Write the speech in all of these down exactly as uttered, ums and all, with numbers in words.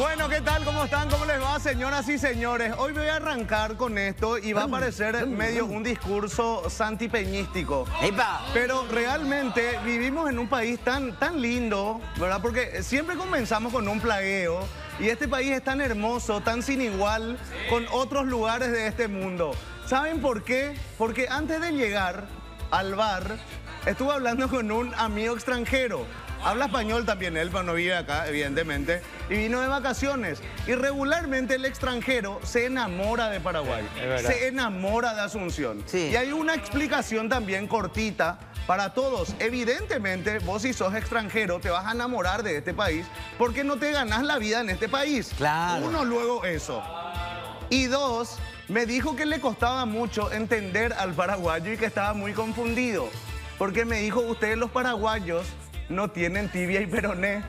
Bueno, ¿qué tal? ¿Cómo están? ¿Cómo les va, señoras y señores? Hoy voy a arrancar con esto y va a parecer medio un discurso santipeñístico. Pero realmente vivimos en un país tan, tan lindo, ¿verdad? Porque siempre comenzamos con un plagueo y este país es tan hermoso, tan sin igual con otros lugares de este mundo. ¿Saben por qué? Porque antes de llegar al bar, estuve hablando con un amigo extranjero. Habla español también él, pero no vive acá, evidentemente. Y vino de vacaciones. Y regularmente el extranjero se enamora de Paraguay. Se enamora de Asunción. Sí. Y hay una explicación también cortita para todos. Evidentemente, vos si sos extranjero te vas a enamorar de este país porque no te ganás la vida en este país. Claro. Uno, luego eso. Y dos, me dijo que le costaba mucho entender al paraguayo y que estaba muy confundido. Porque me dijo, ustedes los paraguayos no tienen tibia y peroné,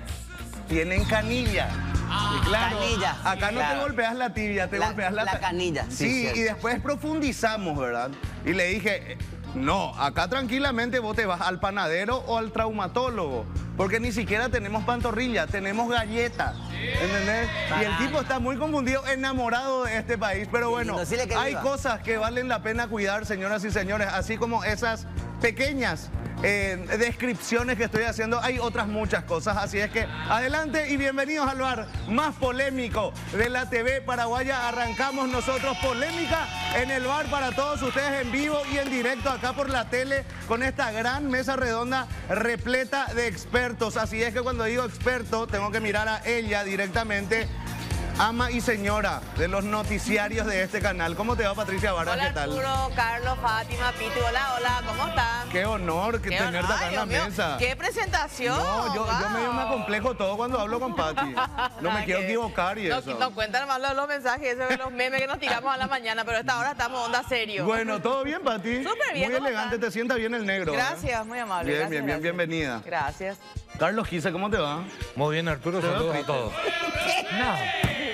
tienen canilla. Ah, y claro, canilla, acá sí, no claro. Te golpeas la tibia, te la, golpeas la... La canilla. Sí, sí, y después profundizamos, ¿verdad? Y le dije, no, acá tranquilamente vos te vas al panadero o al traumatólogo, porque ni siquiera tenemos pantorrilla, tenemos galletas, ¿entendés? Y el tipo está muy confundido, enamorado de este país, pero bueno, hay cosas que valen la pena cuidar, señoras y señores, así como esas pequeñas Eh, descripciones que estoy haciendo, hay otras muchas cosas, así es que adelante y bienvenidos al bar más polémico de la T V paraguaya. Arrancamos nosotros Polémica en el Bar para todos ustedes en vivo y en directo acá por la tele con esta gran mesa redonda repleta de expertos, así es que cuando digo experto tengo que mirar a ella directamente. Ama y señora de los noticiarios de este canal. ¿Cómo te va, Patricia Vara? Hola, ¿qué tal? Arturo, Carlos, Fátima, Piti, hola, hola, ¿cómo están? Qué honor que Qué tenerte honor, acá en la mío. mesa. ¡Qué presentación! No, yo, wow. yo medio me complejo todo cuando hablo con Pati. No me quiero equivocar y no, eso. Nos cuentan más los mensajes, esos de los memes que nos tiramos a la mañana, pero a esta hora estamos onda serio. Bueno, ¿todo bien, Pati? Súper bien. Muy elegante, están? Te sienta bien el negro. Gracias, ¿verdad? Muy amable. Bien, gracias, bien, bien, bienvenida. Gracias. Carlos Giza, ¿cómo te va? Muy bien, Arturo, saludos a todos. No.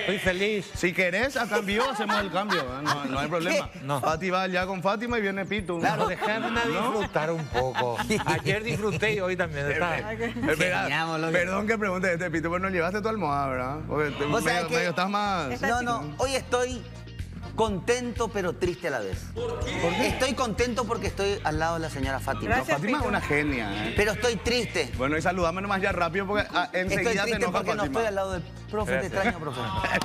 Estoy feliz. Si querés, a cambio, hacemos el cambio. No, no hay problema. No. Fati va allá con Fátima y viene Pitu. Claro, dejarme disfrutar un poco. Ayer disfruté y hoy también. Está. Espera, perdón que pregunte este, Pitu, pero no llevaste tu almohada, ¿verdad? Porque te, medio, medio, medio estás más... No, no, hoy estoy contento pero triste a la vez. ¿Por qué? ¿Por qué? Estoy contento porque estoy al lado de la señora Fátima. Gracias, no, Fátima Pito. Es una genia, ¿eh? Pero estoy triste. Bueno, y saludame nomás ya rápido porque a, enseguida te enoja Fátima. Estoy triste porque no estoy al lado del profe, gracias. Te extraño, profe.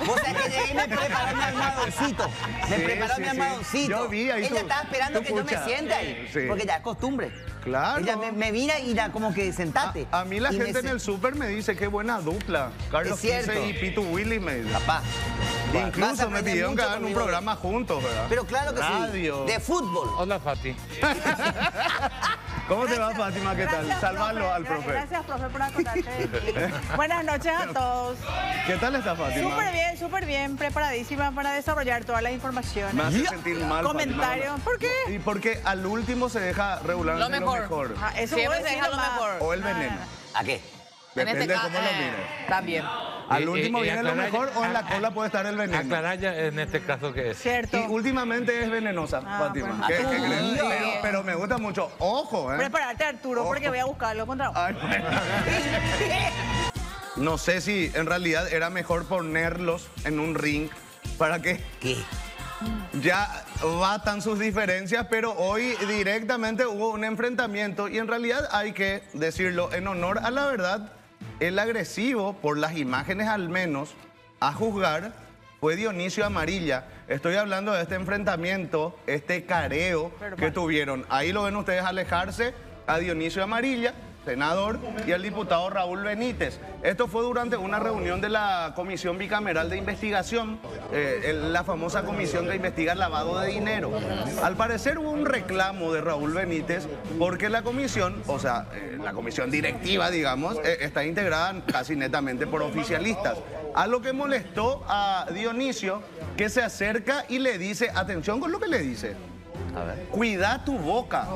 Vos sabés que llegué y me preparó mi almohadoncito. Me sí, preparó sí, mi almohadoncito. Sí. Yo vi ahí. Ella tú, estaba esperando que pucha. Yo me siente ahí. Sí. Porque ya es costumbre. Claro. Ella me, me mira y da como que sentate. A, a mí la y gente me... en el súper me dice, qué buena dupla. Carlos Quince y Pitu Willy me dice. Papá. Incluso me pidieron que hagan un programa juntos, ¿verdad? Pero claro que Radio. sí, de fútbol. Hola, Fati. ¿Cómo te va, Fátima? ¿Qué gracias, tal? Sálvalo al profe. Gracias, profe, por acordarte de mí. Buenas noches a todos. ¿Qué tal está, Fátima? Súper bien, súper bien. Preparadísima para desarrollar todas las informaciones. Me hace sentir mal, comentarios. ¿Por qué? Y porque al último se deja regularmente lo mejor. Lo mejor. Ah, eso siempre se deja lo mejor. O el veneno. Ah. ¿A qué? Depende de cómo lo mires. También. Al último viene aclarar, lo mejor o en la cola puede estar el veneno. Aclarar ya en este caso que es. Cierto. Y últimamente es venenosa, ah, Fátima. Bueno. ¿Qué, qué crees? Pero, pero me gusta mucho. Ojo, ¿eh? Preparate, Arturo, ojo. Porque voy a buscarlo contra vos. Ay, bueno. No sé si en realidad era mejor ponerlos en un ring para que... ¿Qué? Ya batan sus diferencias, pero hoy directamente hubo un enfrentamiento y en realidad hay que decirlo en honor a la verdad. El agresivo, por las imágenes al menos, a juzgar, fue Dionisio Amarilla. Estoy hablando de este enfrentamiento, este careo Pero, que vale. tuvieron. Ahí lo ven ustedes alejarse a Dionisio Amarilla, senador, y al diputado Raúl Benítez. Esto fue durante una reunión de la Comisión Bicameral de Investigación, eh, la famosa comisión que investiga el lavado de dinero. Al parecer hubo un reclamo de Raúl Benítez porque la comisión, o sea, eh, la comisión directiva, digamos, eh, está integrada casi netamente por oficialistas. A lo que molestó a Dionisio, que se acerca y le dice, atención con lo que le dice, a ver. Cuida tu boca.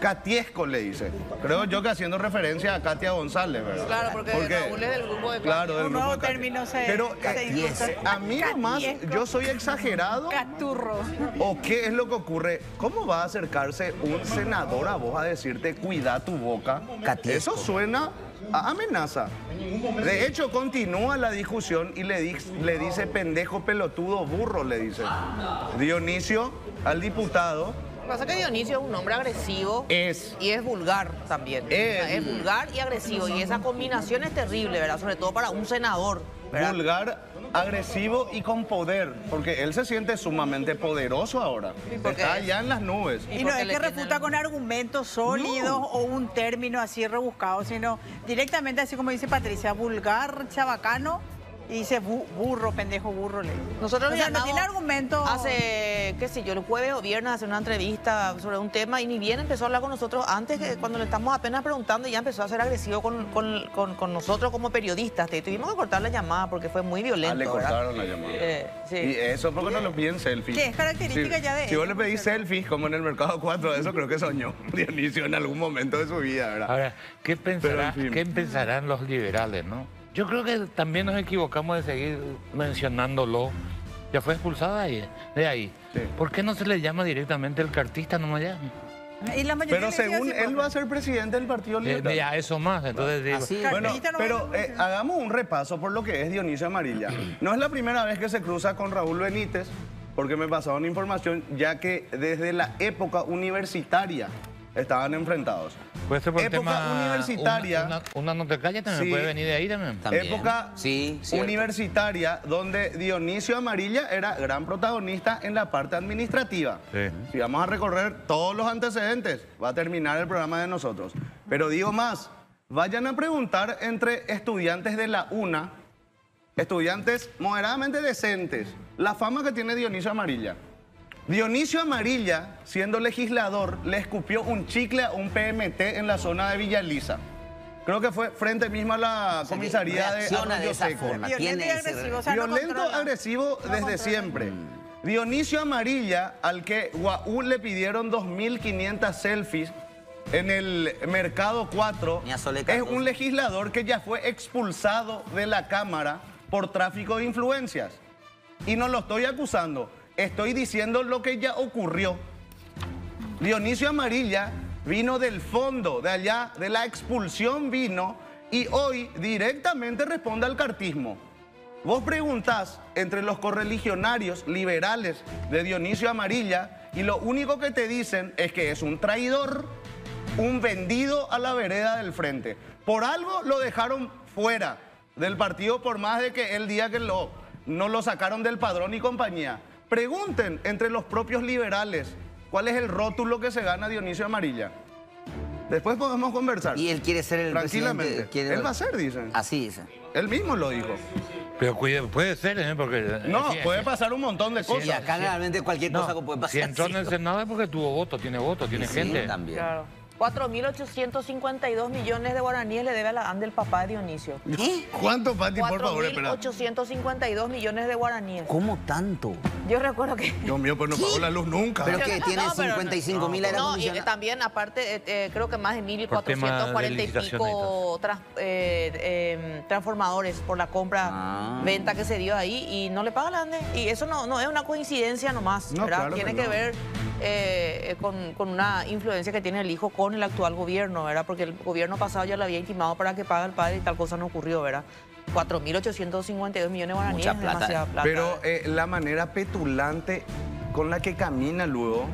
Catiesco le dice. Creo yo que haciendo referencia a Katia González, ¿verdad? Claro, porque, porque Raúl es del grupo de Katia. Claro, del grupo de Katia. Término se, pero eh, se a mí nomás, yo soy exagerado. Caturro. ¿O qué es lo que ocurre? ¿Cómo va a acercarse un senador a vos a decirte, cuida tu boca? Catiesco. Eso suena amenaza. De hecho, continúa la discusión y le, di, le dice pendejo, pelotudo, burro, le dice Dionisio al diputado. Lo que pasa es que Dionisio es un hombre agresivo es, y es vulgar también. Es, o sea, es vulgar y agresivo, y esa combinación es terrible, ¿verdad? Sobre todo para un senador, ¿verdad? Vulgar, agresivo y con poder, porque él se siente sumamente poderoso ahora. Está allá en las nubes. Y no es que refuta con argumentos sólidos o un término así rebuscado, sino directamente, así como dice Patricia, vulgar, chabacano. Y dice bu burro, pendejo, burro. Le Nosotros o sea, no tiene argumento. Hace, qué sé yo, el jueves o viernes hace una entrevista sobre un tema y ni bien empezó a hablar con nosotros antes, que cuando le estamos apenas preguntando, ya empezó a ser agresivo con, con, con, con nosotros como periodistas. Te, tuvimos que cortar la llamada porque fue muy violento. Ah, le cortaron ¿verdad? la llamada. Eh, sí. Y eso porque no lo piden selfies. ¿Qué es característica si, ya de Si vos le pedís selfies, como en el Mercado cuatro, eso creo que soñó Dionisio en algún momento de su vida, ¿verdad? Ahora, ¿qué, pensará, Pero, en fin. ¿qué pensarán los liberales, no? Yo creo que también nos equivocamos de seguir mencionándolo. Ya fue expulsada de ahí. Sí. ¿Por qué no se le llama directamente el cartista nomás ya? Y la pero según él va a ser presidente del Partido Liberal. Ya eso más, entonces digo. Así bueno, pero eh, hagamos un repaso por lo que es Dionisio Amarilla. No es la primera vez que se cruza con Raúl Benítez, porque me pasaron información, ya que desde la época universitaria estaban enfrentados. Puede ser por época tema universitaria. Una, una, una no te calla también, sí, puede venir de ahí también. también. Época sí, universitaria, donde Dionisio Amarilla era gran protagonista en la parte administrativa. Sí. Si vamos a recorrer todos los antecedentes, va a terminar el programa de nosotros. Pero digo más, vayan a preguntar entre estudiantes de la UNA, estudiantes moderadamente decentes, la fama que tiene Dionisio Amarilla. Dionisio Amarilla, siendo legislador, le escupió un chicle a un P M T en la zona de Villa Elisa. Creo que fue frente misma a la comisaría de Arroyo Seco. Violento y agresivo, o sea, Violento, no agresivo no desde controla. siempre. Dionisio Amarilla, al que Guaú le pidieron dos mil quinientas selfies en el Mercado cuatro, es un legislador que ya fue expulsado de la Cámara por tráfico de influencias. Y no lo estoy acusando. Estoy diciendo lo que ya ocurrió. Dionisio Amarilla vino del fondo, de allá, de la expulsión vino, y hoy directamente responde al cartismo. Vos preguntás entre los correligionarios liberales de Dionisio Amarilla y lo único que te dicen es que es un traidor, un vendido a la vereda del frente. Por algo lo dejaron fuera del partido, por más de que el día que lo, no lo sacaron del padrón y compañía. Pregunten entre los propios liberales cuál es el rótulo que se gana Dionisio Amarilla. Después podemos conversar. Y él quiere ser el Tranquilamente. presidente. Él va a ser, dicen. Así dice. Él mismo lo dijo. Pero cuidado, puede ser, ¿eh? Porque... No, sí, puede sí. pasar un montón de sí, cosas. Y acá sí. realmente cualquier no, cosa que puede pasar. Si entró en el Senado es porque tuvo voto, tiene voto, tiene sí, gente. También. Claro. cuatro mil ochocientos cincuenta y dos millones de guaraníes le debe a la ANDE el papá de Dionisio. ¿Eh? ¿Cuánto, Pati, por favor? cuatro mil ochocientos cincuenta y dos millones de guaraníes. ¿Cómo tanto? Yo recuerdo que... Dios mío, pues no pagó la luz nunca. ¿Pero que tiene no, cincuenta y cinco mil? No, no, no, y también, aparte, eh, eh, creo que más de mil cuatrocientos cuarenta y pico trans, eh, eh, transformadores por la compra, ah. venta que se dio ahí, y no le paga la ANDE. Y eso no, no es una coincidencia nomás, no, ¿verdad? Claro tiene que, que no. ver eh, con, con una influencia que tiene el hijo con el actual gobierno, ¿verdad? Porque el gobierno pasado ya lo había intimado para que pague el padre y tal cosa no ocurrió, ¿verdad? cuatro mil ochocientos cincuenta y dos millones de guaraníes es demasiada plata. Pero eh, la manera petulante con la que camina luego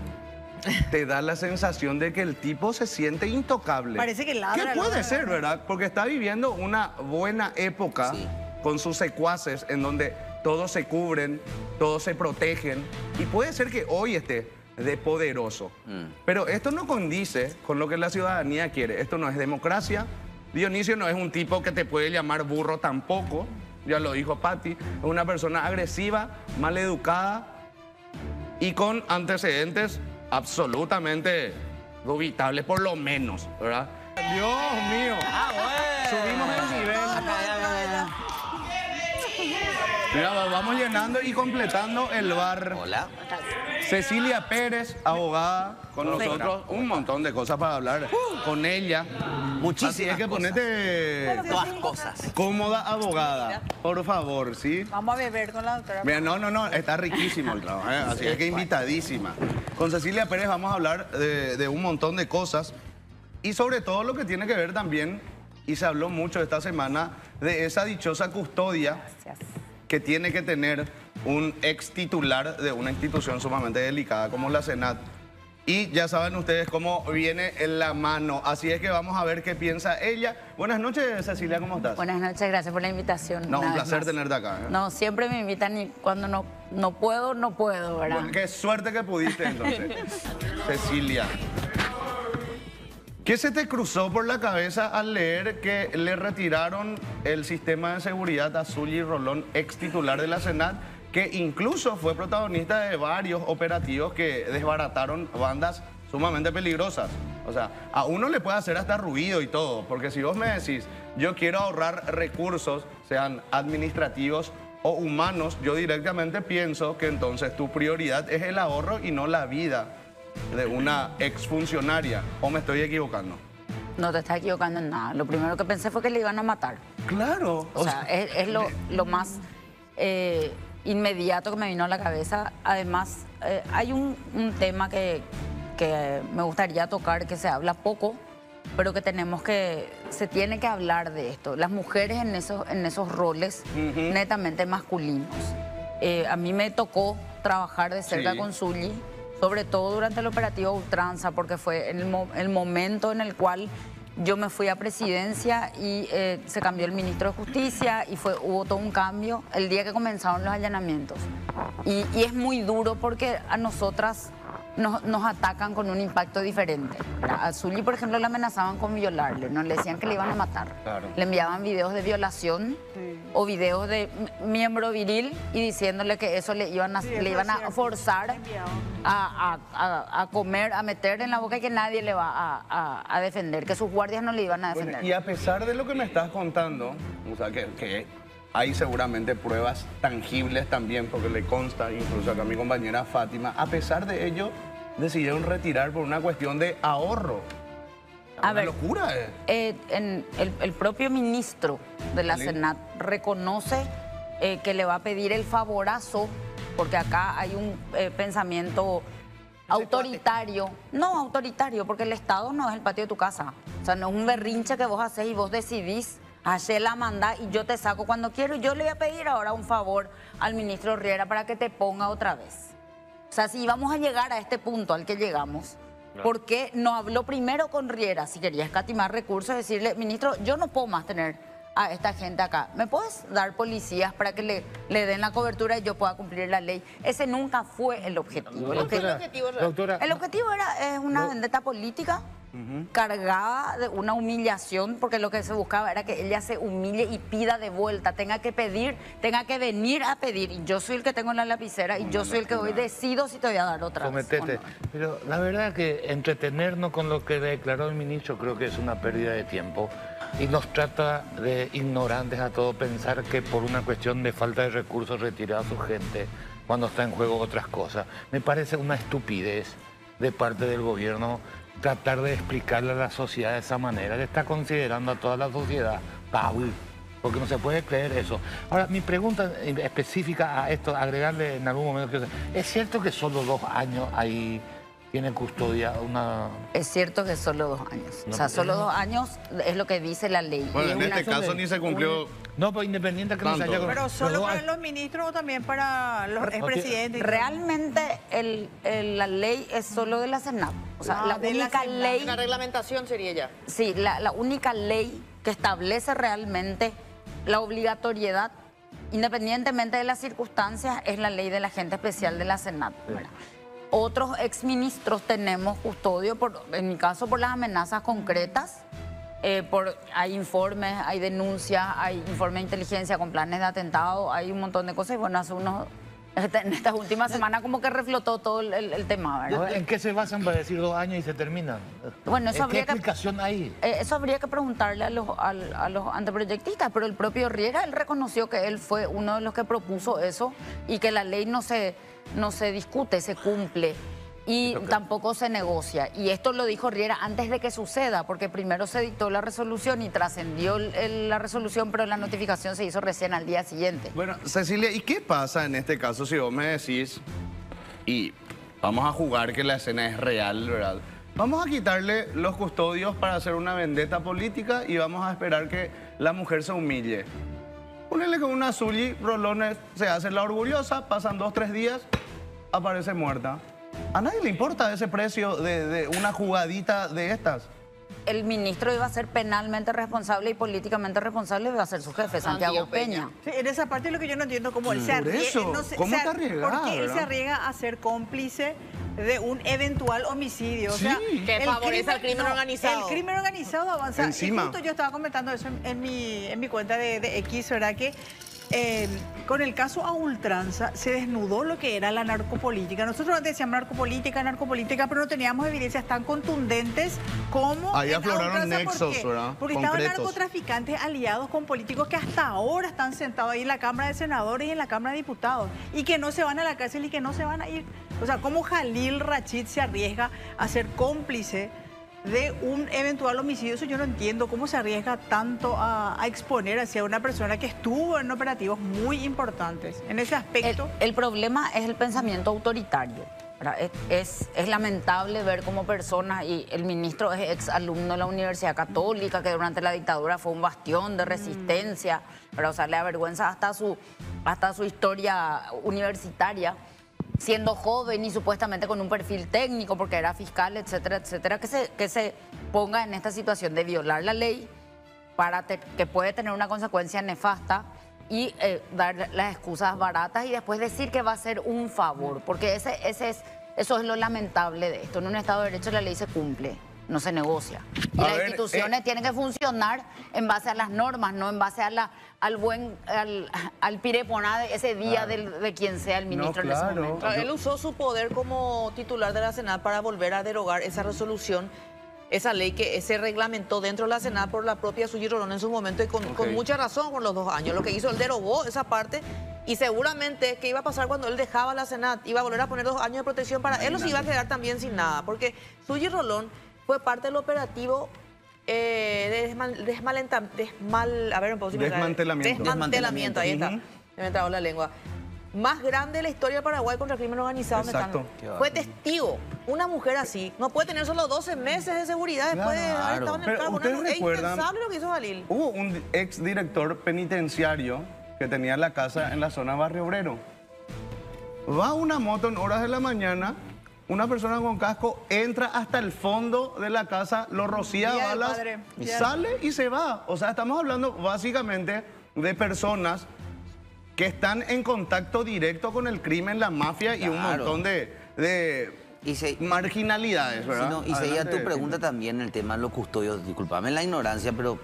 te da la sensación de que el tipo se siente intocable. Parece que ladra. ¿Qué puede ser, verdad? Porque está viviendo una buena época sí. con sus secuaces en donde todos se cubren, todos se protegen, y puede ser que hoy esté... de poderoso. Mm. Pero esto no condice con lo que la ciudadanía quiere. Esto no es democracia. Dionisio no es un tipo que te puede llamar burro tampoco. Ya lo dijo Pati. Es una persona agresiva, maleducada y con antecedentes absolutamente dubitables, por lo menos, ¿verdad? ¡Dios mío! Ah, bueno. Subimos el nivel. No, no, no, no. Mira, vamos llenando y completando el bar. Hola. Cecilia Pérez, abogada, con nosotros. Un montón de cosas para hablar uh, con ella. Muchísimas Así es que ponete... Cosas. Todas cosas. Cómoda abogada, por favor, ¿sí? Vamos a beber con la doctora. Mira, no, no, no, está riquísimo el trabajo. ¿eh? Así es que invitadísima. Con Cecilia Pérez vamos a hablar de, de un montón de cosas y sobre todo lo que tiene que ver también y se habló mucho esta semana de esa dichosa custodia Gracias. que tiene que tener un ex titular de una institución sumamente delicada como la SENAD. Y ya saben ustedes cómo viene en la mano. Así es que vamos a ver qué piensa ella. Buenas noches, Cecilia, ¿cómo estás? Buenas noches, gracias por la invitación. No, un placer tenerte acá. ¿eh? No, siempre me invitan y cuando no, no puedo, no puedo, ¿verdad? Bueno, qué suerte que pudiste entonces. Cecilia, ¿qué se te cruzó por la cabeza al leer que le retiraron el sistema de seguridad a Zully Rolón, ex titular de la SENAD, que incluso fue protagonista de varios operativos que desbarataron bandas sumamente peligrosas? O sea, a uno le puede hacer hasta ruido y todo, porque si vos me decís, yo quiero ahorrar recursos, sean administrativos o humanos, yo directamente pienso que entonces tu prioridad es el ahorro y no la vida de una exfuncionaria. ¿O me estoy equivocando? No te estás equivocando en nada. Lo primero que pensé fue que le iban a matar. ¡Claro! O, o sea, sea, es, es lo, lo más... Eh, inmediato que me vino a la cabeza. Además, eh, hay un, un tema que, que me gustaría tocar, que se habla poco, pero que tenemos que... se tiene que hablar de esto. Las mujeres en esos, en esos roles uh-huh. netamente masculinos. Eh, a mí me tocó trabajar de cerca sí. con Zully, sobre todo durante el operativo Ultranza, porque fue el, mo el momento en el cual yo me fui a presidencia y eh, se cambió el ministro de Justicia y fue, hubo todo un cambio el día que comenzaron los allanamientos. Y, y es muy duro porque a nosotras nos, nos atacan con un impacto diferente. A Zully, por ejemplo, la amenazaban con violarle, no le decían que le iban a matar. Claro. Le enviaban videos de violación sí. o videos de miembro viril y diciéndole que eso le iban a, sí, le iban a forzar a, a, a comer, a meter en la boca y que nadie le va a, a, a defender, que sus guardias no le iban a defender. Bueno, y a pesar de lo que me estás contando, o sea, que, que hay seguramente pruebas tangibles también, porque le consta incluso acá a mi compañera Fátima, a pesar de ello decidieron retirar por una cuestión de ahorro. A ver, una locura. Eh. Eh, en el, el propio ministro de la SENAD reconoce eh, que le va a pedir el favorazo, porque acá hay un eh, pensamiento autoritario. No, autoritario, porque el Estado no es el patio de tu casa. O sea, no es un berrinche que vos hacés y vos decidís, hacé la mandá y yo te saco cuando quiero. Y yo le voy a pedir ahora un favor al ministro Riera para que te ponga otra vez. O sea, si vamos a llegar a este punto al que llegamos, no. ¿por qué no habló primero con Riera? Si quería escatimar recursos, decirle, ministro, yo no puedo más tener a esta gente acá. ¿Me puedes dar policías para que le, le den la cobertura y yo pueda cumplir la ley? Ese nunca fue el objetivo. No, doctora, el objetivo, doctora, el objetivo era eh, una no. vendetta política uh-huh. cargada de una humillación, porque lo que se buscaba era que ella se humille y pida de vuelta, tenga que pedir, tenga que venir a pedir. Y yo soy el que tengo la lapicera y no, yo no, soy el que no. hoy decido si te voy a dar otra vez. Cometete. No. Pero la verdad que entretenernos con lo que declaró el ministro creo que es una pérdida de tiempo. Y nos trata de ignorantes a todo pensar que por una cuestión de falta de recursos retira a su gente cuando está en juego otras cosas. Me parece una estupidez de parte del gobierno tratar de explicarle a la sociedad de esa manera. Le está considerando a toda la sociedad pavo, porque no se puede creer eso. Ahora, mi pregunta específica a esto, agregarle en algún momento, que ¿es cierto que solo dos años hay... tiene custodia una... Es cierto que solo dos años. No, o sea, solo dos años es lo que dice la ley. Bueno, en este caso de... ni se cumplió... No, pues independiente que no se haya... Pero solo para los ministros o también para los expresidentes. Realmente el, el, la ley es solo de la SENAD. O sea, ah, la única la ley... La reglamentación sería ya. Sí, la, la única ley que establece realmente la obligatoriedad, independientemente de las circunstancias, es la ley del agente especial de la SENAD. Bueno. Otros exministros tenemos custodio, por, en mi caso, por las amenazas concretas. Eh, por, hay informes, hay denuncias, hay informes de inteligencia con planes de atentado, hay un montón de cosas. Y bueno, hace unos... En estas últimas semanas como que reflotó todo el, el tema, ¿verdad? ¿En qué se basan para decir dos años y se termina? Bueno, eso habría ¿Qué explicación que, hay? Eh, eso habría que preguntarle a los, a, a los anteproyectistas, pero el propio Riera, él reconoció que él fue uno de los que propuso eso y que la ley no se, no se discute, se cumple y okay. tampoco se negocia. Y esto lo dijo Riera antes de que suceda, porque primero se dictó la resolución y trascendió la resolución, pero la notificación se hizo recién al día siguiente. Bueno, Cecilia, ¿y qué pasa en este caso si vos me decís, y vamos a jugar que la escena es real, ¿verdad? vamos a quitarle los custodios para hacer una vendetta política y vamos a esperar que la mujer se humille. Ponele que una Zully Rolón se hace la orgullosa, pasan dos, tres días, aparece muerta. ¿A nadie le importa ese precio de, de una jugadita de estas? El ministro iba a ser penalmente responsable y políticamente responsable iba a ser su jefe, Santiago Peña. Sí, en esa parte es lo que yo no entiendo, cómo él se arriesga. No sé, ¿Cómo se arriesga? ¿Por qué él se arriesga a ser cómplice de un eventual homicidio? Sí. O sea, que favorece al crimen, crimen organizado. El crimen organizado avanza. Encima. Y justo yo estaba comentando eso en, en, mi, en mi cuenta de, de X, ¿verdad? Que eh, con el caso a ultranza se desnudó lo que era la narcopolítica. Nosotros antes decíamos narcopolítica, narcopolítica, pero no teníamos evidencias tan contundentes como... Ahí afloraron nexos, ¿por ¿verdad? Porque concretos. Estaban narcotraficantes aliados con políticos que hasta ahora están sentados ahí en la Cámara de Senadores y en la Cámara de Diputados y que no se van a la cárcel y que no se van a ir. O sea, ¿cómo Jalil Rachid se arriesga a ser cómplice de un eventual homicidio? Eso yo no entiendo. ¿Cómo se arriesga tanto a, a exponer hacia una persona que estuvo en operativos muy importantes? En ese aspecto... El, el problema es el pensamiento autoritario. Es, es, es lamentable ver cómo personas, y el ministro es exalumno de la Universidad Católica, que durante la dictadura fue un bastión de resistencia, pero, o sea, le avergüenza hasta su, hasta su historia universitaria, siendo joven y supuestamente con un perfil técnico porque era fiscal, etcétera, etcétera, que se, que se ponga en esta situación de violar la ley para te, que puede tener una consecuencia nefasta y eh, dar las excusas baratas y después decir que va a ser un favor, porque ese, ese es, eso es lo lamentable de esto. En un Estado de Derecho la ley se cumple, no se negocia. Y a las ver, instituciones eh... tienen que funcionar en base a las normas, no en base a la, al buen, al, al pireponá de ese día, claro, del, de quien sea el ministro, no, claro, en ese momento. Él usó su poder como titular de la SENAD para volver a derogar esa resolución, esa ley que se reglamentó dentro de la SENAD por la propia Zully Rolón en su momento y con, okay. con mucha razón por los dos años. Lo que hizo, él derogó esa parte. Y seguramente, ¿qué iba a pasar cuando él dejaba la SENAD? Iba a volver a poner dos años de protección para él, o se iba a quedar también sin nada, porque Zully Rolón fue parte del operativo eh, de desmal, desmal, a ver, desmantelamiento. Desmantelamiento. Desmantelamiento, ahí está. Uh-huh. Me ha entrado la lengua. Más grande de la historia del Paraguay contra el crimen organizado. Exacto. Están, fue testigo. Una mujer así no puede tener solo doce meses de seguridad, claro, después de haber estado en el cargo. Pero ustedes recuerdan, es impensable lo que hizo Jalil. Hubo un exdirector penitenciario que tenía la casa en la zona Barrio Obrero. Va una moto en horas de la mañana... Una persona con casco entra hasta el fondo de la casa, lo rocía a balas, sale y se va. O sea, estamos hablando básicamente de personas que están en contacto directo con el crimen, la mafia, claro, y un montón de, de y se, marginalidades, ¿verdad? Sino, y seguía tu pregunta también, el tema de los custodios. Disculpame la ignorancia, pero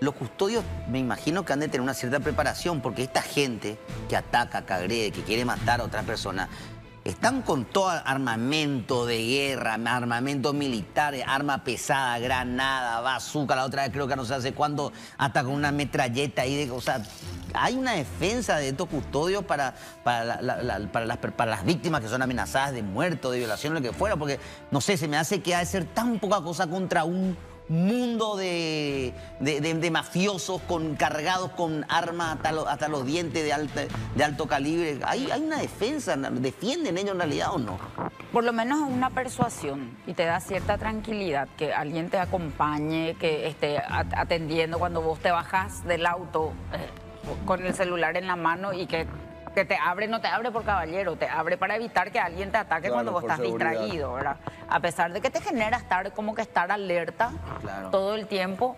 los custodios me imagino que han de tener una cierta preparación, porque esta gente que ataca, que agrede, que quiere matar a otras personas... Están con todo armamento de guerra, armamento militar, arma pesada, granada, bazooka. La otra vez creo que no sé hace cuánto, hasta con una metralleta ahí. De, o sea, hay una defensa de estos custodios para, para, la, la, la, para, las, para las víctimas que son amenazadas de muerto, de violación, lo que fuera. Porque, no sé, se me hace que ha de ser tan poca cosa contra un mundo de, de, de, de mafiosos con, cargados con armas hasta, lo, hasta los dientes de, alta, de alto calibre. ¿Hay, hay una defensa? ¿Defienden ellos en realidad o no? Por lo menos una persuasión, y te da cierta tranquilidad que alguien te acompañe, que esté atendiendo cuando vos te bajás del auto eh, con el celular en la mano y que, que te abre, no te abre por caballero, te abre para evitar que alguien te ataque, claro, cuando vos estás seguridad. distraído, ¿verdad? A pesar de que te genera estar como que estar alerta, claro, todo el tiempo.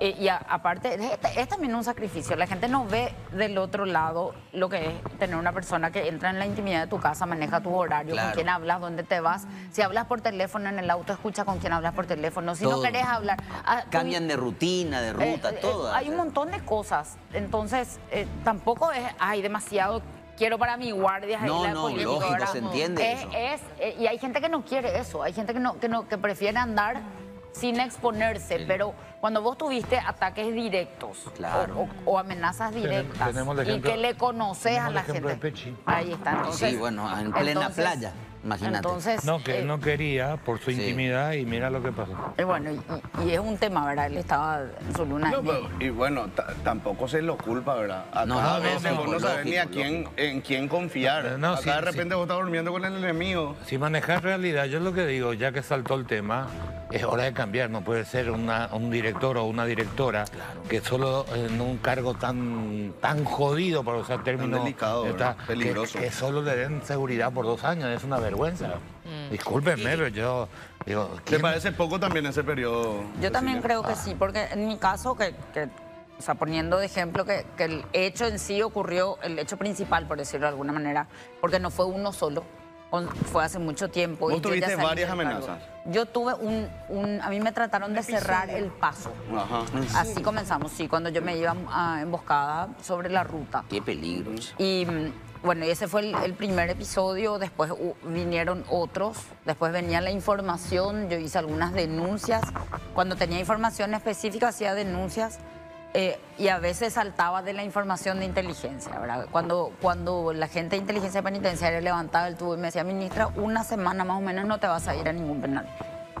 Eh, y a, aparte, es, es también un sacrificio. La gente no ve del otro lado lo que es tener una persona que entra en la intimidad de tu casa, maneja tus horarios, claro, con quién hablas, dónde te vas. Si hablas por teléfono en el auto, escucha con quién hablas por teléfono. Si todo. no querés hablar... Ah, Cambian tú, de rutina, de ruta, eh, todo. Eh, hay un montón de cosas. Entonces, eh, tampoco es hay demasiado... Quiero para mi guardia. No, no, lógico, ¿verdad? Se entiende es, eso. Es, es, y hay gente que no quiere eso. Hay gente que no, que no, que prefiere andar sin exponerse. Sí. Pero cuando vos tuviste ataques directos, claro, o, o amenazas directas, tenemos, tenemos ejemplo, y que le conoces a la gente. Ahí está. Entonces, sí, bueno, en plena entonces, playa. Imagínate. Entonces, no, que eh, no quería por su sí. intimidad y mira lo que pasó. Y bueno, y, y es un tema, ¿verdad? Él estaba solo un año. No, pero, y bueno, tampoco se lo culpa, ¿verdad? A no, cada no, vez no, vos no sabés ni a quién, en quién confiar. No, no, sí, de repente sí. vos estás durmiendo con el enemigo. Si manejas realidad, yo lo que digo, ya que saltó el tema, es hora de cambiar. No puede ser una, un director o una directora claro. que solo en un cargo tan, tan jodido, para usar términos... Tan delicado, está, peligroso. Que, que solo le den seguridad por dos años, es una vergüenza. Mm. Discúlpenme, pero yo... Digo, ¿te parece poco también ese periodo? Yo también creo que ah. sí, porque en mi caso, que, que, o sea, poniendo de ejemplo que, que el hecho en sí ocurrió, el hecho principal, por decirlo de alguna manera, porque no fue uno solo, fue hace mucho tiempo. ¿Vos tuviste varias amenazas? Yo tuve un, un... A mí me trataron de cerrar el paso. Ajá. Así comenzamos, sí, cuando yo me iba a emboscada sobre la ruta. Qué peligro. Y... Bueno, ese fue el, el primer episodio, después uh, vinieron otros, después venía la información, yo hice algunas denuncias, cuando tenía información específica hacía denuncias eh, y a veces saltaba de la información de inteligencia, ¿verdad? Cuando, cuando la gente de inteligencia penitenciaria levantaba el tubo y me decía, ministra, una semana más o menos no te vas a ir a ningún penal.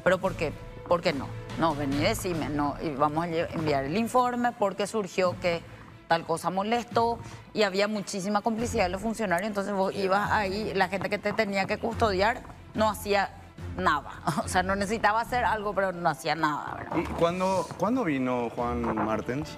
¿Pero por qué? ¿Por qué no? No, vení, decime, no, y vamos a enviar el informe porque surgió que... tal cosa molesto y había muchísima complicidad de los funcionarios, entonces vos ibas ahí, la gente que te tenía que custodiar no hacía nada, o sea, no necesitaba hacer algo, pero no hacía nada, ¿verdad? ¿Y cuándo, cuándo vino Juan Martens?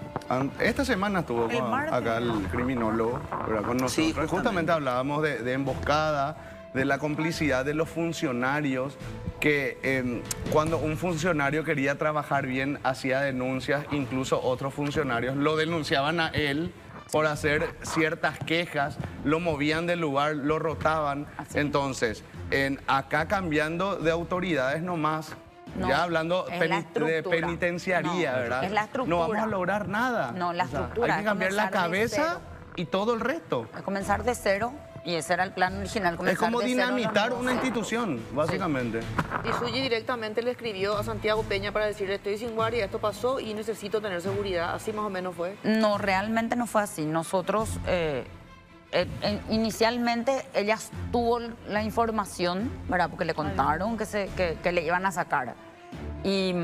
Esta semana estuvo el Juan, acá el criminólogo, ¿verdad? Con nosotros. Sí, justamente. justamente hablábamos de, de emboscada, de la complicidad de los funcionarios, que eh, cuando un funcionario quería trabajar bien, hacía denuncias, incluso otros funcionarios lo denunciaban a él por hacer ciertas quejas, lo movían del lugar, lo rotaban. Así. Entonces, en, acá cambiando de autoridades nomás, no, ya hablando peni de penitenciaría, no, ¿verdad? Es la estructura. No vamos a lograr nada. No, la estructura. O sea, hay que cambiar la cabeza y todo el resto. A comenzar de cero. Y ese era el plan original. Es como dinamitar una institución, básicamente. Sí. Y Zully directamente le escribió a Santiago Peña para decirle, estoy sin guardia, esto pasó y necesito tener seguridad. ¿Así más o menos fue? No, realmente no fue así. Nosotros, eh, eh, inicialmente, ella tuvo la información, ¿verdad? Porque le contaron que, se, que, que le iban a sacar. Y...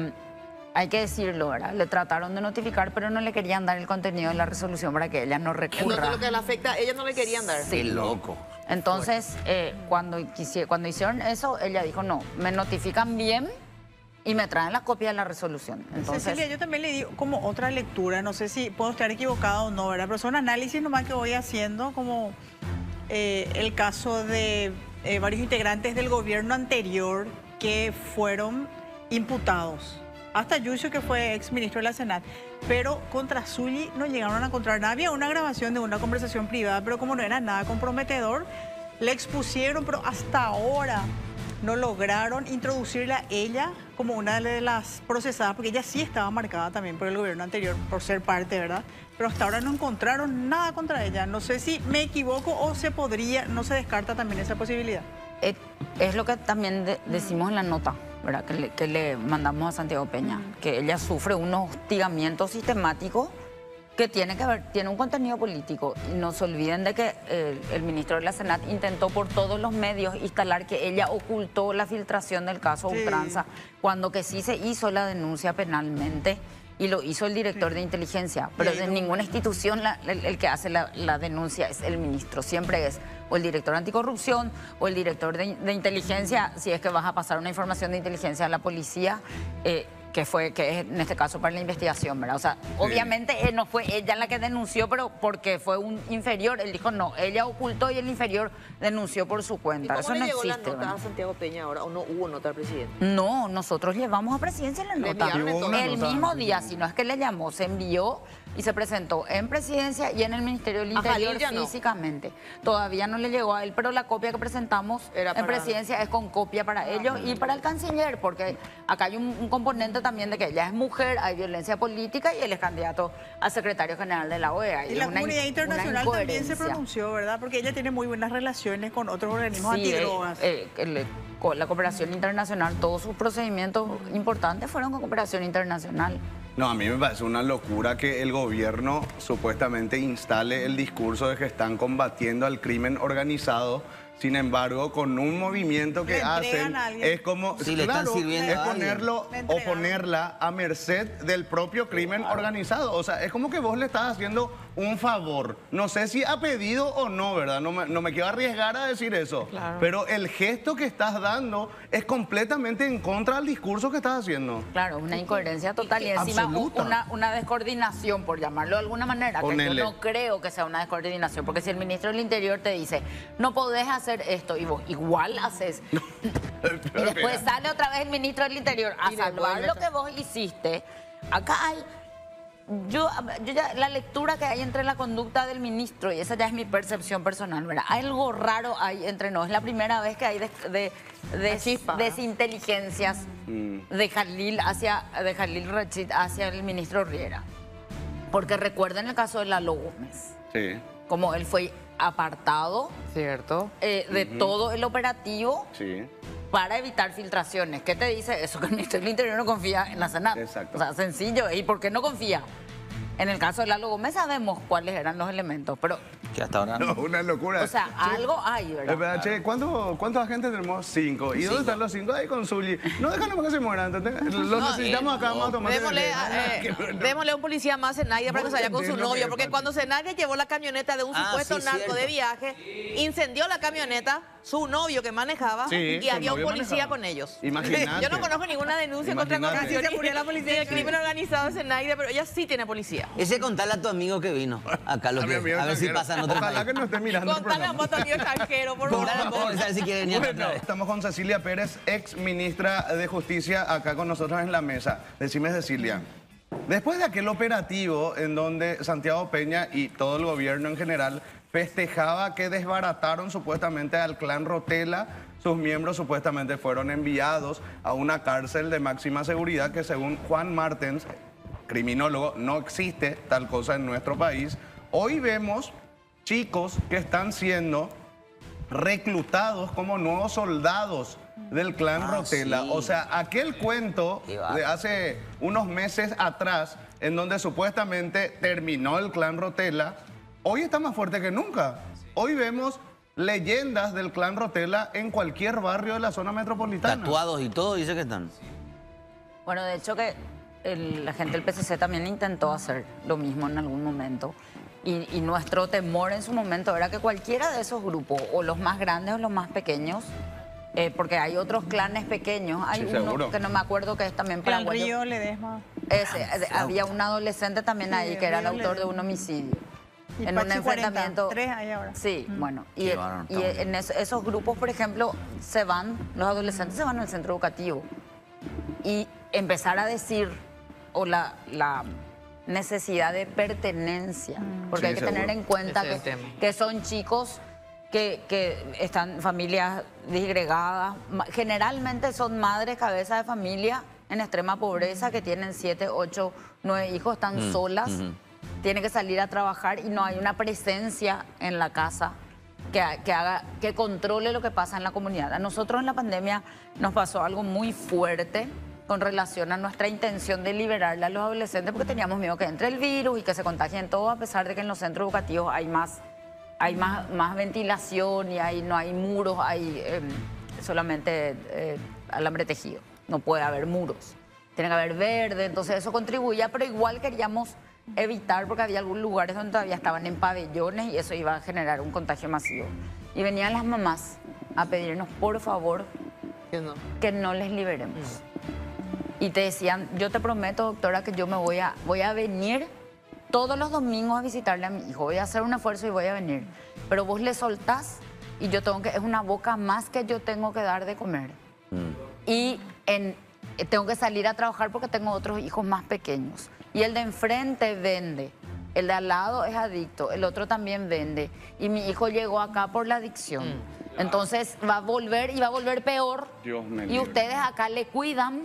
hay que decirlo, ¿verdad? Le trataron de notificar, pero no le querían dar el contenido de la resolución para que ella no recurra. Entonces, lo que le afecta, ellos no le querían dar. Sí, loco. Entonces, eh, cuando, cuando hicieron eso, ella dijo, no, me notifican bien y me traen la copia de la resolución. Entonces, Cecilia, yo también le digo como otra lectura, no sé si puedo estar equivocada o no, ¿verdad? Pero es un análisis nomás que voy haciendo, como eh, el caso de eh, varios integrantes del gobierno anterior que fueron imputados. Hasta Yucio, que fue ex ministro de la SENAD, pero contra Zully no llegaron a encontrar nada. Había una grabación de una conversación privada, pero como no era nada comprometedor, le expusieron, pero hasta ahora no lograron introducirla a ella como una de las procesadas, porque ella sí estaba marcada también por el gobierno anterior, por ser parte, ¿verdad? Pero hasta ahora no encontraron nada contra ella. No sé si me equivoco o se podría, no se descarta también esa posibilidad. Es, es lo que también de, decimos en la nota, ¿verdad? Que, le, que le mandamos a Santiago Peña, que ella sufre un hostigamiento sistemático que tiene que ver, tiene un contenido político. Y no se olviden de que eh, el ministro de la SENAD intentó por todos los medios instalar que ella ocultó la filtración del caso sí. Ultranza, cuando que sí se hizo la denuncia penalmente y lo hizo el director sí. de inteligencia. Pero de ninguna institución la, el, el que hace la, la denuncia es el ministro, siempre es o el director anticorrupción o el director de, de inteligencia, si es que vas a pasar una información de inteligencia a la policía, eh, que fue, que es en este caso para la investigación, ¿verdad? O sea, sí. obviamente eh, no fue ella la que denunció, pero porque fue un inferior, él dijo no, ella ocultó y el inferior denunció por su cuenta. ¿Y cómo le llegó la nota a Santiago Peña ahora? ¿O no hubo nota al presidente? No, nosotros llevamos a presidencia la nota. El mismo día, si no es que le llamó, se envió y se presentó en presidencia y en el Ministerio del Interior físicamente. No. Todavía no le llegó a él, pero la copia que presentamos Era en para... presidencia es con copia para ellos y para el canciller, porque acá hay un, un componente también de que ella es mujer, hay violencia política y él es candidato a secretario general de la O E A. Y, y la una, comunidad internacional también se pronunció, ¿verdad? Porque ella tiene muy buenas relaciones con otros organismos sí, antidrogas. Eh, eh, el, con la cooperación internacional, todos sus procedimientos importantes fueron con cooperación internacional. No, a mí me parece una locura que el gobierno supuestamente instale el discurso de que están combatiendo al crimen organizado Sin embargo, con un movimiento que hacen es como si le claro, están sirviendo es ponerlo o ponerla a merced del propio crimen claro. organizado. O sea, es como que vos le estás haciendo un favor. No sé si ha pedido o no, ¿verdad? No me, no me quiero arriesgar a decir eso. Claro. Pero el gesto que estás dando es completamente en contra del discurso que estás haciendo. Claro, una incoherencia total y, y encima una, una descoordinación, por llamarlo de alguna manera. Ponele. Que yo no creo que sea una descoordinación, porque si el ministro del Interior te dice, no podés hacer esto, y vos igual haces... Y después sale otra vez el ministro del Interior a salvar lo que vos hiciste. Acá hay... Yo, yo ya, la lectura que hay entre la conducta del ministro, y esa ya es mi percepción personal, ¿verdad? Algo raro hay entre nosotros. Es la primera vez que hay de, de, de chispa, desinteligencias mm. de Jalil hacia de Jalil Rachid hacia el ministro Riera. Porque recuerden el caso de Lalo Gómez. Sí. Como él fue apartado. Cierto. Eh, de uh-huh. todo el operativo. Sí. Para evitar filtraciones. ¿Qué te dice eso? Que el Ministerio del Interior no confía en la SENAD. Exacto. O sea, sencillo. ¿Y por qué no confía? En el caso de Lalo Gómez sabemos cuáles eran los elementos, pero... Que hasta ahora... No, una locura. O sea, che, algo hay, ¿verdad? Es verdad, che, ¿cuántos, ¿cuántos agentes tenemos? Cinco. ¿Y cinco. dónde están los cinco? Ahí con Zully. No, déjanos que se mueran. Los no, necesitamos eh, acá no. más tomando... Démosle, eh, no. démosle a un policía más a Nadia para que se vaya con su novio, porque cuando Nadia llevó la camioneta de un ah, supuesto sí, narco cierto. de viaje, sí. incendió la camioneta... Su novio que manejaba sí, y había un policía manejaba. con ellos. Imagínate. Yo no conozco ninguna denuncia Imagínate. contra corrupción sí, se murió la policía del sí. crimen organizado en Senaida, pero ella sí tiene policía. Ese contale a tu amigo que vino acá, lo que, a ver extranjero. si pasa en otro Ojalá país. que no esté mirando. Contale a tu amigo extranjero, por favor. si bueno, bueno, estamos con Cecilia Pérez, ex ministra de Justicia, acá con nosotros en la mesa. Decime, Cecilia. Después de aquel operativo en donde Santiago Peña y todo el gobierno en general festejaba que desbarataron supuestamente al clan Rotela, sus miembros supuestamente fueron enviados a una cárcel de máxima seguridad que, según Juan Martens, criminólogo, no existe tal cosa en nuestro país. Hoy vemos chicos que están siendo reclutados como nuevos soldados del clan ah, Rotela. Sí. O sea, aquel cuento de hace unos meses atrás, en donde supuestamente terminó el clan Rotela, hoy está más fuerte que nunca. Hoy vemos leyendas del clan Rotela en cualquier barrio de la zona metropolitana. Tatuados y todo, dice que están. Bueno, de hecho que el, la gente del P C C también intentó hacer lo mismo en algún momento. Y, y nuestro temor en su momento era que cualquiera de esos grupos, o los más grandes o los más pequeños, eh, porque hay otros clanes pequeños, hay sí, uno seguro. que no me acuerdo que es también paraguayo. El Río Ledesma. Ese, había un adolescente también sí, ahí que era el autor de un homicidio. Y en Pachi un enfrentamiento. cuarenta, tres hay ahora. Sí, mm. bueno. Y, el, y en eso, esos grupos, por ejemplo, se van, los adolescentes se van al centro educativo. Y empezar a decir, o la, la necesidad de pertenencia. Mm. Porque sí, hay que seguro. tener en cuenta que, que son chicos que, que están familias disgregadas. Generalmente son madres, cabezas de familia en extrema pobreza, que tienen siete, ocho, nueve hijos, están mm. solas. Mm-hmm. Tiene que salir a trabajar y no hay una presencia en la casa que, que, haga, que controle lo que pasa en la comunidad. A nosotros en la pandemia nos pasó algo muy fuerte con relación a nuestra intención de liberarle a los adolescentes porque teníamos miedo que entre el virus y que se contagien todos, a pesar de que en los centros educativos hay más, hay más, más ventilación y hay, no hay muros, hay eh, solamente eh, alambre tejido. No puede haber muros. Tiene que haber verde, entonces eso contribuía, pero igual queríamos... evitar porque había algunos lugares donde todavía estaban en pabellones y eso iba a generar un contagio masivo. Y venían las mamás a pedirnos, por favor, que no, que no les liberemos. No. Y te decían, yo te prometo, doctora, que yo me voy a, voy a venir todos los domingos a visitarle a mi hijo, voy a hacer un esfuerzo y voy a venir. Pero vos le soltás y yo tengo que, es una boca más que yo tengo que dar de comer. Mm. Y en, tengo que salir a trabajar porque tengo otros hijos más pequeños. Y el de enfrente vende, el de al lado es adicto, el otro también vende. Y mi hijo llegó acá por la adicción. Mm. Entonces va a volver y va a volver peor. Dios me libre. Y ustedes acá le cuidan,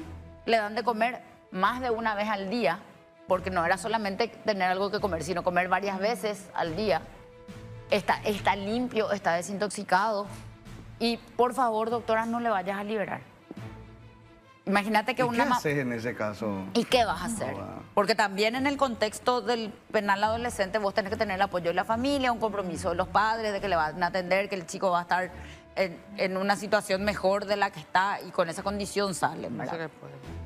le dan de comer más de una vez al día, porque no era solamente tener algo que comer, sino comer varias veces al día. Está, está limpio, está desintoxicado. Y por favor, doctora, no le vayas a liberar. Imagínate que ¿Y una... ¿Qué haces en ese caso? ¿Y qué vas a hacer? No, porque también en el contexto del penal adolescente vos tenés que tener el apoyo de la familia, un compromiso de los padres, de que le van a atender, que el chico va a estar en, en una situación mejor de la que está y con esa condición sale.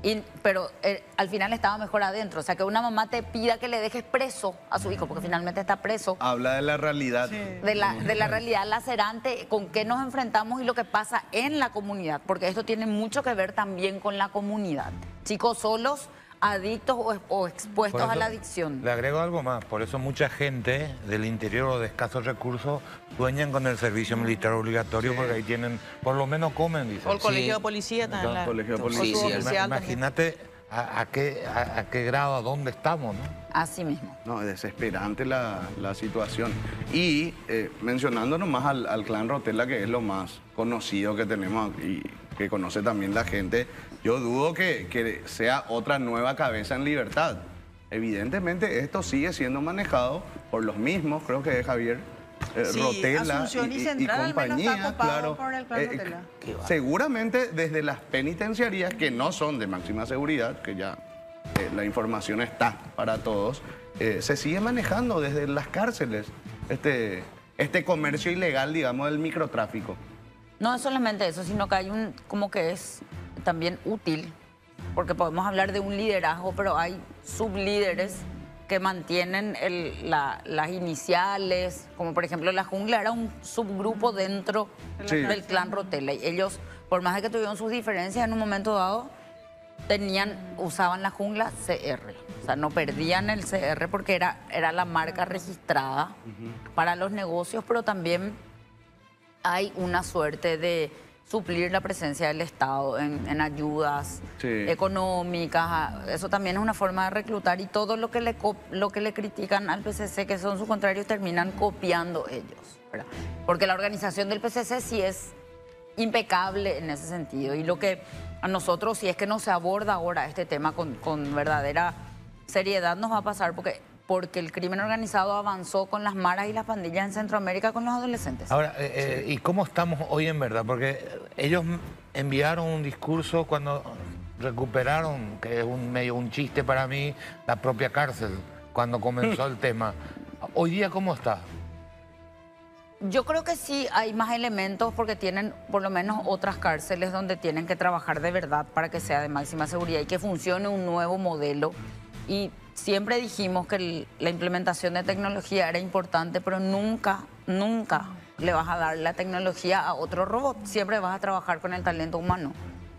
Y, pero eh, al final estaba mejor adentro. O sea, que una mamá te pida que le dejes preso a su hijo, porque finalmente está preso. Habla de la realidad. Sí. De, la, de la realidad lacerante, con qué nos enfrentamos y lo que pasa en la comunidad, porque esto tiene mucho que ver también con la comunidad. Chicos solos, adictos o, o expuestos eso, a la adicción. Le agrego algo más, por eso mucha gente del interior o de escasos recursos sueñan con el servicio militar obligatorio, sí, porque ahí tienen, por lo menos comen, dicen. O el colegio sí. de policía también. La... colegio de policía. Sí, sí, sí. Imagínate a, a, qué, a, a qué grado, a dónde estamos, ¿no? Así mismo. No, es desesperante la, la situación. Y eh, mencionando nomás al, al clan Rotela, que es lo más conocido que tenemos y que conoce también la gente, yo dudo que, que sea otra nueva cabeza en libertad. Evidentemente esto sigue siendo manejado por los mismos, creo que es Javier eh, sí, Rotela Asunción y, y, Central, y compañía, claro, por el plan eh, Rotela. Seguramente desde las penitenciarías, que no son de máxima seguridad, que ya eh, la información está para todos, eh, se sigue manejando desde las cárceles este, este comercio ilegal, digamos, del microtráfico. No es solamente eso, sino que hay un, como que es también útil, porque podemos hablar de un liderazgo, pero hay sublíderes que mantienen el, la, las iniciales, como por ejemplo La Jungla era un subgrupo dentro sí. del clan Rotela. Y ellos, por más de que tuvieron sus diferencias en un momento dado, tenían, usaban La Jungla C R. O sea, no perdían el C R porque era, era la marca registrada uh-huh. para los negocios, pero también... hay una suerte de suplir la presencia del Estado en, en ayudas sí. económicas. Eso también es una forma de reclutar y todo lo que le, lo que le critican al P C C, que son sus contrarios, terminan copiando ellos, ¿verdad? Porque la organización del P C C sí es impecable en ese sentido. Y lo que a nosotros, si es que no se aborda ahora este tema con, con verdadera seriedad, nos va a pasar porque... porque el crimen organizado avanzó con las maras y las pandillas en Centroamérica con los adolescentes. Ahora, eh, sí. ¿y cómo estamos hoy en verdad? Porque ellos enviaron un discurso cuando recuperaron, que es un medio un chiste para mí, la propia cárcel, cuando comenzó el tema. ¿Hoy día cómo está? Yo creo que sí hay más elementos porque tienen por lo menos otras cárceles donde tienen que trabajar de verdad para que sea de máxima seguridad y que funcione un nuevo modelo. Y... siempre dijimos que el, la implementación de tecnología era importante, pero nunca, nunca le vas a dar la tecnología a otro robot. Siempre vas a trabajar con el talento humano.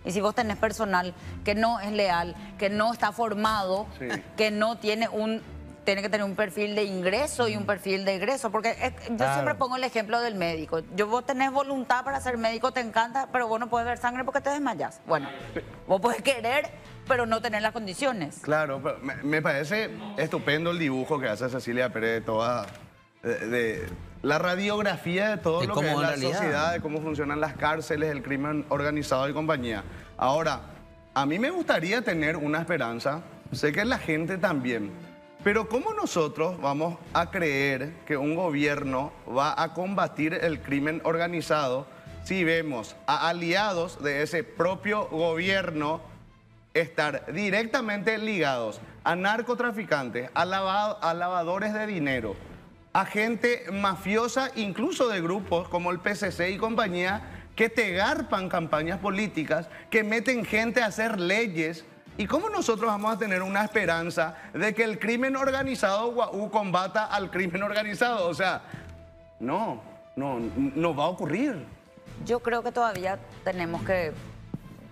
Y si vos tenés personal que no es leal, que no está formado, sí. que no tiene un... tiene que tener un perfil de ingreso y un perfil de egreso. Porque es, yo claro. siempre pongo el ejemplo del médico. Yo, vos tenés voluntad para ser médico, te encanta, pero vos no podés ver sangre porque te desmayás. Bueno, vos podés querer, pero no tener las condiciones. Claro, pero me, me parece estupendo el dibujo que hace Cecilia Pérez de toda... De, de, la radiografía de todo de lo que es la realidad, sociedad, de cómo funcionan las cárceles, el crimen organizado y compañía. Ahora, a mí me gustaría tener una esperanza. Sé que la gente también... pero ¿cómo nosotros vamos a creer que un gobierno va a combatir el crimen organizado si vemos a aliados de ese propio gobierno estar directamente ligados a narcotraficantes, a, lavado, a lavadores de dinero, a gente mafiosa, incluso de grupos como el P C C y compañía, que te garpan campañas políticas, que meten gente a hacer leyes? ¿Y cómo nosotros vamos a tener una esperanza de que el crimen organizado guau combata al crimen organizado? O sea, no, no, no va a ocurrir. Yo creo que todavía tenemos que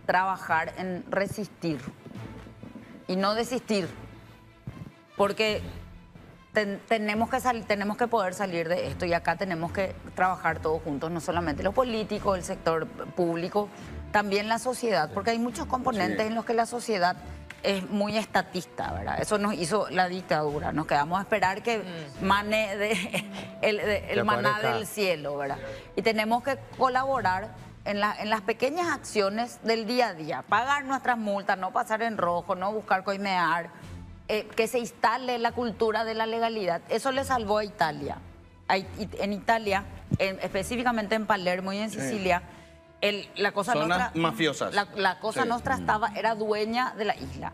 trabajar en resistir y no desistir, porque ten, tenemos, que sal, tenemos que poder salir de esto y acá tenemos que trabajar todos juntos, no solamente los políticos, el sector público, también la sociedad, porque hay muchos componentes sí. en los que la sociedad es muy estatista, ¿verdad? Eso nos hizo la dictadura, nos quedamos a esperar que mane de, el, de, el maná del cielo, ¿verdad? Y tenemos que colaborar en, la, en las pequeñas acciones del día a día, pagar nuestras multas, no pasar en rojo, no buscar coimear, eh, que se instale la cultura de la legalidad. Eso le salvó a Italia. En Italia, en, específicamente en Palermo y en Sicilia, sí. el, la Cosa Nostra, mafiosas. La, la Cosa sí. Nostra estaba, era dueña de la isla.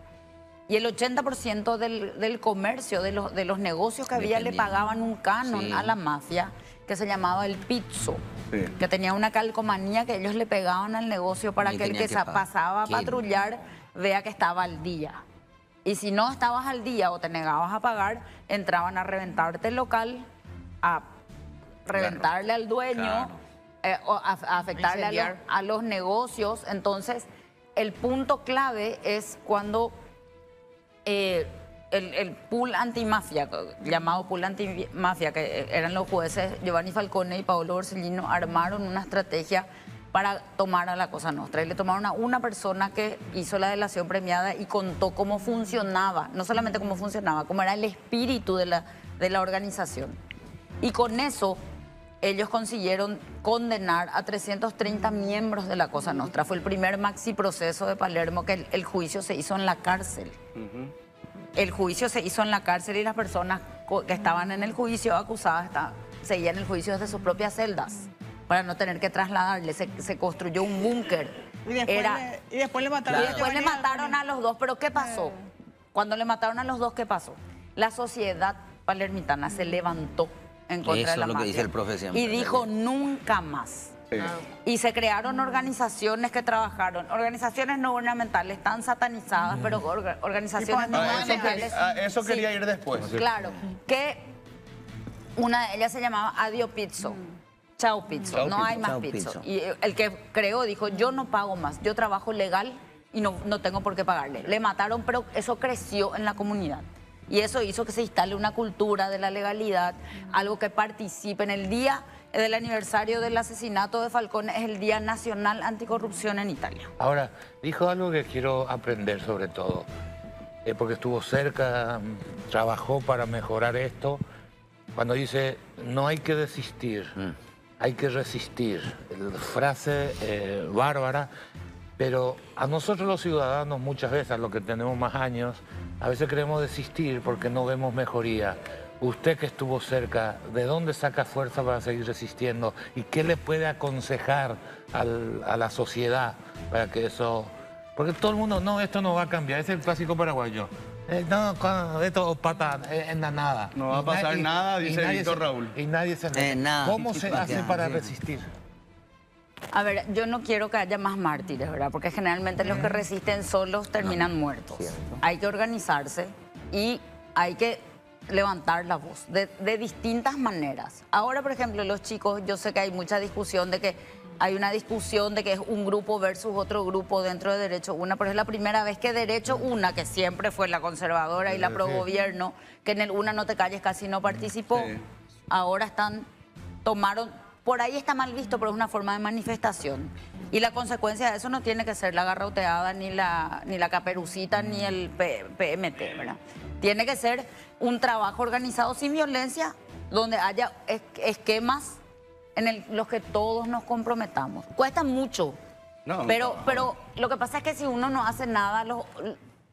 Y el ochenta por ciento del, del comercio, de los, de los negocios que había, le pagaban un canon sí. a la mafia que se llamaba el pizzo, sí. que tenía una calcomanía que ellos le pegaban al negocio para que el que, que pa pasaba a patrullar vea que estaba al día. Y si no estabas al día o te negabas a pagar, entraban a reventarte el local, a reventarle claro. al dueño, claro. eh, o a, a afectarle a los, a los negocios. Entonces, el punto clave es cuando... Eh, el, el pool antimafia, llamado pool antimafia, que eran los jueces Giovanni Falcone y Paolo Borsellino, armaron una estrategia para tomar a la Cosa Nostra. Y le tomaron a una persona que hizo la delación premiada y contó cómo funcionaba, no solamente cómo funcionaba, cómo era el espíritu de la, de la organización. Y con eso ellos consiguieron condenar a trescientos treinta miembros de la Cosa Nostra. Fue el primer maxi proceso de Palermo que el, el juicio se hizo en la cárcel. Uh-huh. El juicio se hizo en la cárcel y las personas que estaban en el juicio acusadas estaban, seguían el juicio desde sus propias celdas para no tener que trasladarle. Se, se construyó un búnker. Y, y después le mataron, claro. después le mataron a los dos. ¿Pero qué pasó? Eh. Cuando le mataron a los dos, ¿qué pasó? La sociedad palermitana se levantó en contra de la mafia. Eso es lo que dice el profe siempre. Y dijo nunca más. Sí. Y se crearon organizaciones que trabajaron, organizaciones no gubernamentales tan satanizadas, pero orga, organizaciones no gubernamentales. A eso quería sí. ir después. Claro, que una de ellas se llamaba Adio Pizzo. Chao Pizzo, Chao no Pizzo. hay más Chao Pizzo. Pizzo. Y el que creó dijo, yo no pago más, yo trabajo legal y no, no tengo por qué pagarle. Le mataron, pero eso creció en la comunidad. Y eso hizo que se instale una cultura de la legalidad, algo que participe en el día del aniversario del asesinato de Falcone, es el Día Nacional Anticorrupción en Italia. Ahora, dijo algo que quiero aprender sobre todo, eh, porque estuvo cerca, trabajó para mejorar esto, cuando dice, no hay que desistir, mm. hay que resistir. La frase eh, bárbara. Pero a nosotros los ciudadanos muchas veces, a los que tenemos más años, a veces queremos desistir porque no vemos mejoría. Usted que estuvo cerca, ¿de dónde saca fuerza para seguir resistiendo? ¿Y qué le puede aconsejar al, a la sociedad para que eso...? Porque todo el mundo, no, esto no va a cambiar, es el clásico paraguayo. Eh, no, no, esto pata en la nada. No va a pasar nadie, nada, dice Víctor Raúl. Y nadie se... Eh, nada. ¿Cómo se hace para resistir? A ver, yo no quiero que haya más mártires, ¿verdad? Porque generalmente los que resisten solos terminan no, muertos. Cierto. Hay que organizarse y hay que levantar la voz de, de distintas maneras. Ahora, por ejemplo, los chicos, yo sé que hay mucha discusión de que hay una discusión de que es un grupo versus otro grupo dentro de Derecho Una, pero es la primera vez que Derecho Una, que siempre fue la conservadora y la pro gobierno, que en el Una no te calles casi no participó, sí. ahora están, tomaron... Por ahí está mal visto, pero es una forma de manifestación. Y la consecuencia de eso no tiene que ser la garroteada, ni la, ni la caperucita, ni el P M T, ¿verdad? Tiene que ser un trabajo organizado sin violencia, donde haya esquemas en el, los que todos nos comprometamos. Cuesta mucho, no, pero, no. pero lo que pasa es que si uno no hace nada... Los,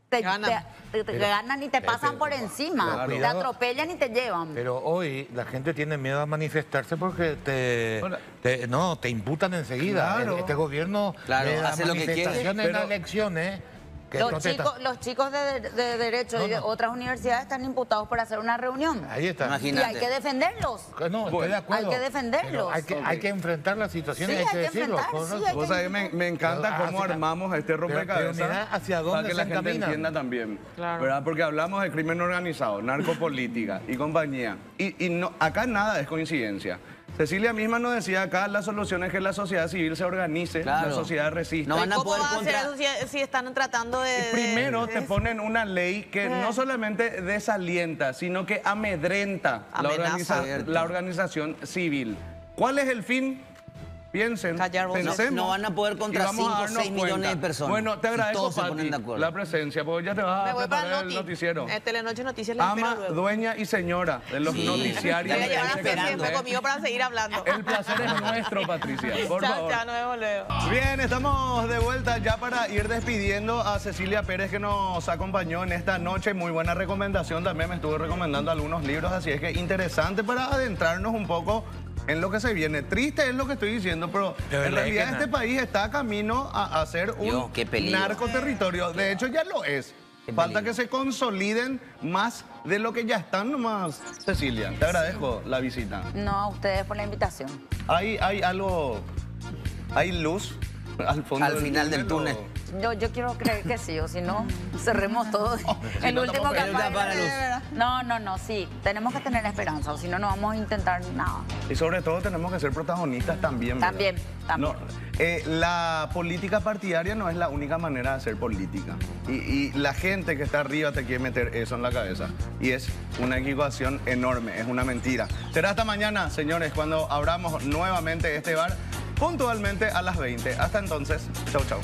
Te ganan. Te, te, te pero, ganan y te pasan pero, por encima, claro. te atropellan y te llevan. Pero hoy la gente tiene miedo a manifestarse porque te, bueno, te, no, te imputan enseguida. Claro. Este gobierno claro, hace lo que quiere. En pero, las elecciones, que los, chicos, los chicos de, de Derecho no, y de no. otras universidades están imputados por hacer una reunión. Ahí está. Imagínate. Y hay que defenderlos. No, estoy de acuerdo. Hay que defenderlos. Hay que, okay. hay que enfrentar las situaciones, sí, hay, hay que decirlo. Sí, hay Vos que... Sabés, me, me encanta pero, cómo hacia, armamos este rompecabezas hacia dónde para que se la encamina. Gente entienda también. Claro. ¿Verdad? Porque hablamos de crimen organizado, narcopolítica y compañía. Y, y no, acá nada es coincidencia. Cecilia misma nos decía acá, la solución es que la sociedad civil se organice, claro. la sociedad resiste. No van a ¿Cómo poder va a contra... hacer eso si, si están tratando de...? de Primero de... te ponen una ley que eh. no solamente desalienta, sino que amedrenta la, organiza... la organización civil. ¿Cuál es el fin? Piensen, pensemos, no, no van a poder contra cinco o seis millones de personas. Bueno, te agradezco, si Pati, la presencia, porque ya te vas a preparar el noti noticiero. Eh, Telenoche Noticias. Ama, dueña y señora de los sí. noticiarios. Te llevan siempre conmigo para seguir hablando. El placer es nuestro, Patricia, por chao, favor. Chao, nos vemos luego. Bien, estamos de vuelta ya para ir despidiendo a Cecilia Pérez, que nos acompañó en esta noche. Muy buena recomendación, también me estuvo recomendando algunos libros, así es que interesante para adentrarnos un poco en lo que se viene. Triste es lo que estoy diciendo, pero, pero en realidad este país está camino a, a ser un narcoterritorio. De hecho, ya lo es. Falta que se consoliden más de lo que ya están nomás. Cecilia, te agradezco la visita. No, a ustedes por la invitación. Hay, hay algo, hay luz al fondo. Al final del túnel. Yo, yo quiero creer que sí, o si no, cerremos todo. Oh, si el no último capaz. No, no, no, sí. Tenemos que tener esperanza, o si no, no vamos a intentar nada. Y sobre todo tenemos que ser protagonistas también. También, también. No, eh, la política partidaria no es la única manera de hacer política. Y, y la gente que está arriba te quiere meter eso en la cabeza. Y es una equivocación enorme, es una mentira. Será hasta mañana, señores, cuando abramos nuevamente este bar, puntualmente a las veinte. Hasta entonces, chau, chau.